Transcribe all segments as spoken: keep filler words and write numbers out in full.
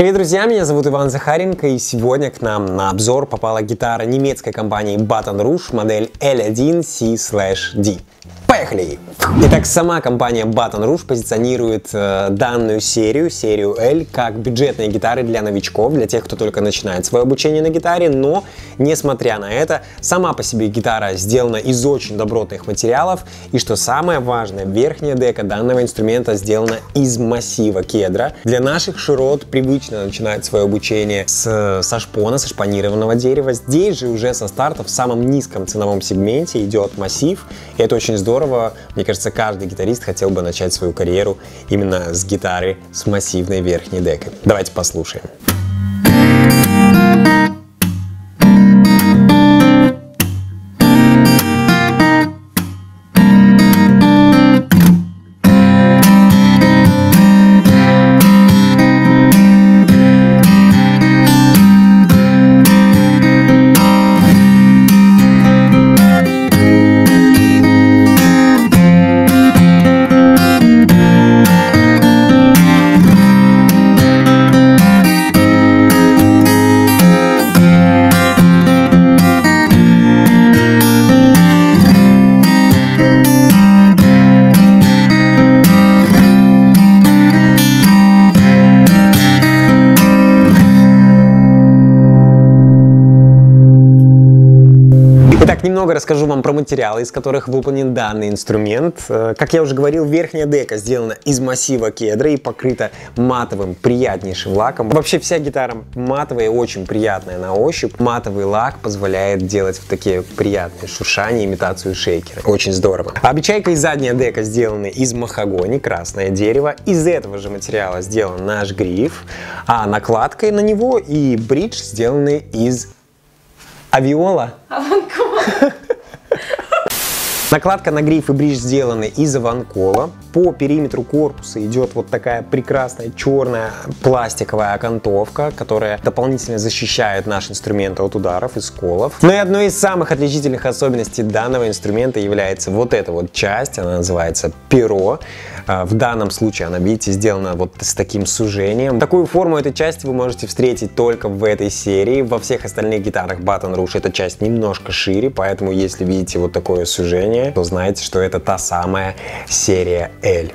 Привет, друзья, меня зовут Иван Захаренко, и сегодня к нам на обзор попала гитара немецкой компании Baton Rouge, модель эль один си слэш ди. Поехали! Итак, сама компания Baton Rouge позиционирует э, данную серию, серию L, как бюджетные гитары для новичков, для тех, кто только начинает свое обучение на гитаре, но, несмотря на это, сама по себе гитара сделана из очень добротных материалов, и, что самое важное, верхняя дека данного инструмента сделана из массива кедра. Для наших широт привычно начинать свое обучение с, со шпона, со шпонированного дерева. Здесь же уже со старта в самом низком ценовом сегменте идет массив, и это очень здорово. Мне кажется, каждый гитарист хотел бы начать свою карьеру именно с гитары с массивной верхней декой. Давайте послушаем. Немного расскажу вам про материалы, из которых выполнен данный инструмент. Как я уже говорил, верхняя дека сделана из массива кедра и покрыта матовым приятнейшим лаком. Вообще вся гитара матовая и очень приятная на ощупь. Матовый лак позволяет делать вот такие приятные шуршания, имитацию шейкера. Очень здорово. Обечайка и задняя дека сделаны из махагони, красное дерево. Из этого же материала сделан наш гриф, а накладкой на него и бридж сделаны из авиола. Аванкола. Накладка на гриф и бридж сделаны из аванкола. По периметру корпуса идет вот такая прекрасная черная пластиковая окантовка, которая дополнительно защищает наш инструмент от ударов и сколов. Ну и одной из самых отличительных особенностей данного инструмента является вот эта вот часть, она называется перо. В данном случае она, видите, сделана вот с таким сужением. Такую форму этой части вы можете встретить только в этой серии. Во всех остальных гитарах Baton Rouge эта часть немножко шире, поэтому если видите вот такое сужение, то знаете, что это та самая серия L.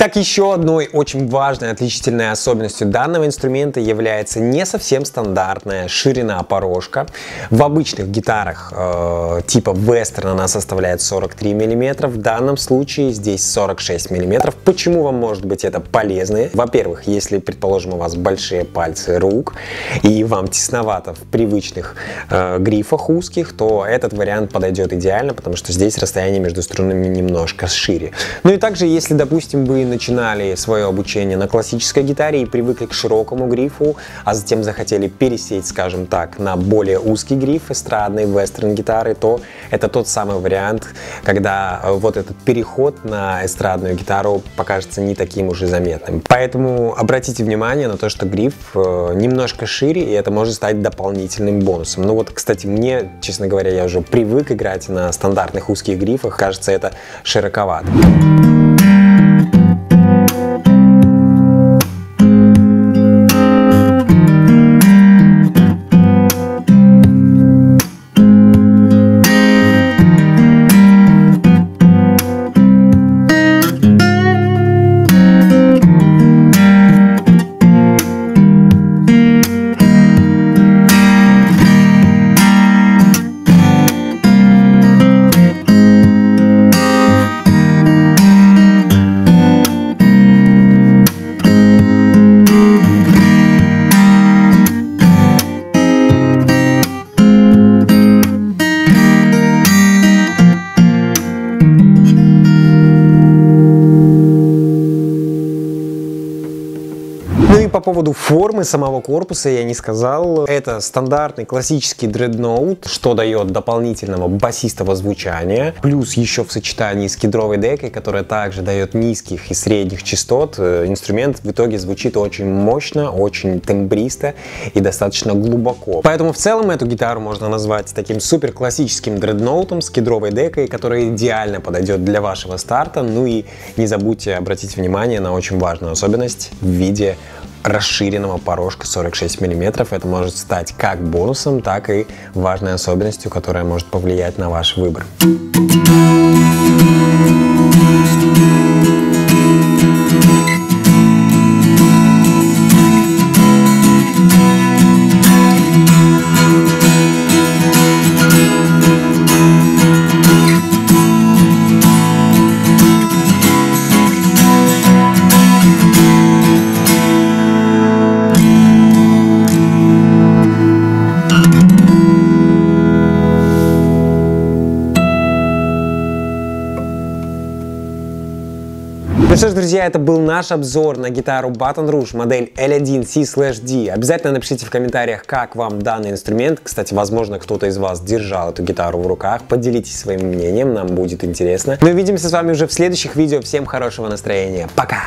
Итак, еще одной очень важной отличительной особенностью данного инструмента является не совсем стандартная ширина порожка. В обычных гитарах э, типа вестерн она составляет сорок три миллиметра, в данном случае здесь сорок шесть миллиметров. Почему вам может быть это полезно? Во-первых, если, предположим, у вас большие пальцы рук и вам тесновато в привычных э, грифах узких, то этот вариант подойдет идеально, потому что здесь расстояние между струнами немножко шире. Ну и также, если, допустим, вы начинали свое обучение на классической гитаре и привыкли к широкому грифу, а затем захотели пересесть, скажем так, на более узкий гриф эстрадной вестерн-гитары, то это тот самый вариант, когда вот этот переход на эстрадную гитару покажется не таким уже заметным. Поэтому обратите внимание на то, что гриф немножко шире, и это может стать дополнительным бонусом. Ну вот, кстати, мне, честно говоря, я уже привык играть на стандартных узких грифах, кажется, это широковато. поводу формы самого корпуса я не сказал. Это стандартный классический дредноут, что дает дополнительного басистого звучания. Плюс еще в сочетании с кедровой декой, которая также дает низких и средних частот, инструмент в итоге звучит очень мощно, очень тембристо и достаточно глубоко. Поэтому в целом эту гитару можно назвать таким супер классическим дредноутом с кедровой декой, которая идеально подойдет для вашего старта. Ну и не забудьте обратить внимание на очень важную особенность в виде расширенного порожка сорок шесть миллиметров. Это может стать как бонусом, так и важной особенностью, которая может повлиять на ваш выбор. Что ж, друзья, это был наш обзор на гитару Baton Rouge модель эль один си слэш ди. Обязательно напишите в комментариях, как вам данный инструмент. Кстати, возможно, кто-то из вас держал эту гитару в руках. Поделитесь своим мнением, нам будет интересно. Мы увидимся с вами уже в следующих видео. Всем хорошего настроения. Пока!